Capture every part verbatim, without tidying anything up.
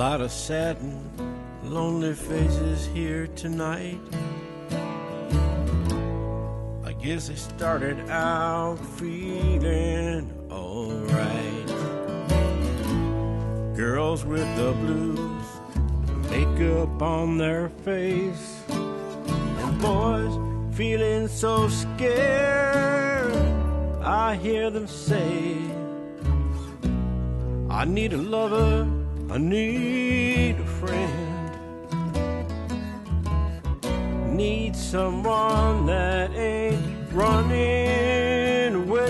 lot of sad and lonely faces here tonight. I guess I started out feeling alright. Girls with the blues, makeup on their face, and boys feeling so scared. I hear them say, I need a lover, I need a friend, need someone that ain't running away.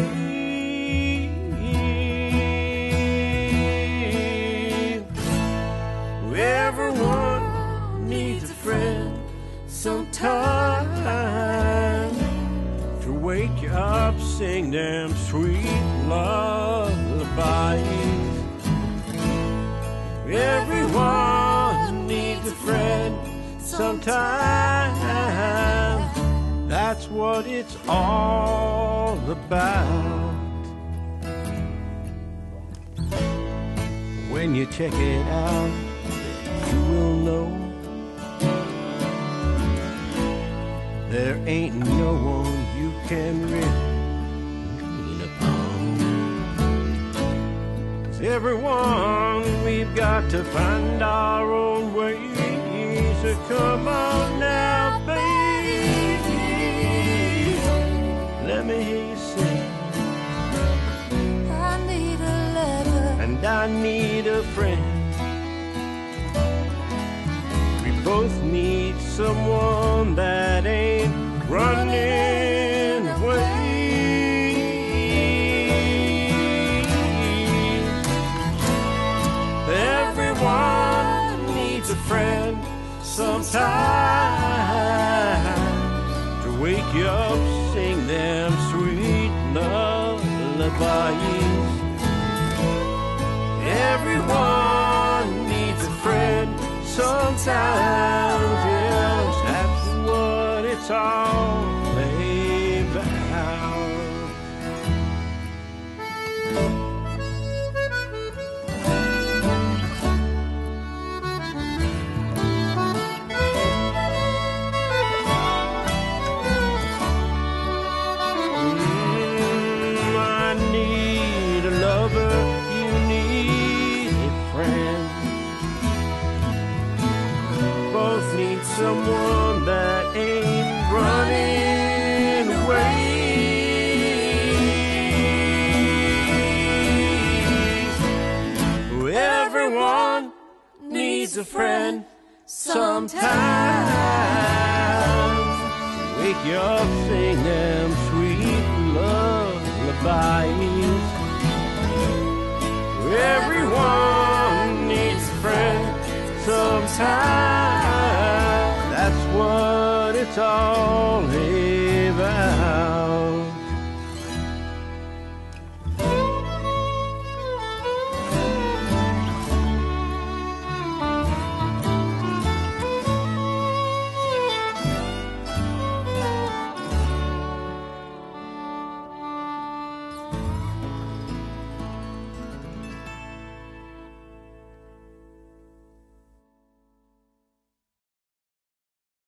Everyone needs a friend sometime to wake you up, sing them sweet lullabies. Everyone needs a friend sometime. That's what it's all about. When you check it out, you will know there ain't no one you can rely upon. 'Cause everyone, we've got to find our own way. So come on now, baby, let me hear you sing. I need a lover, and I need a friend. We both need someone that ain't running away. Friend sometimes to wake you up, sing them sweet lullabies. Everyone needs a friend sometimes, yes, that's what it's all about. Someone that ain't running away. Everyone needs a friend sometimes. Wake you up, sing them sweet lullabies. Everyone needs a friend sometimes. What it's all about.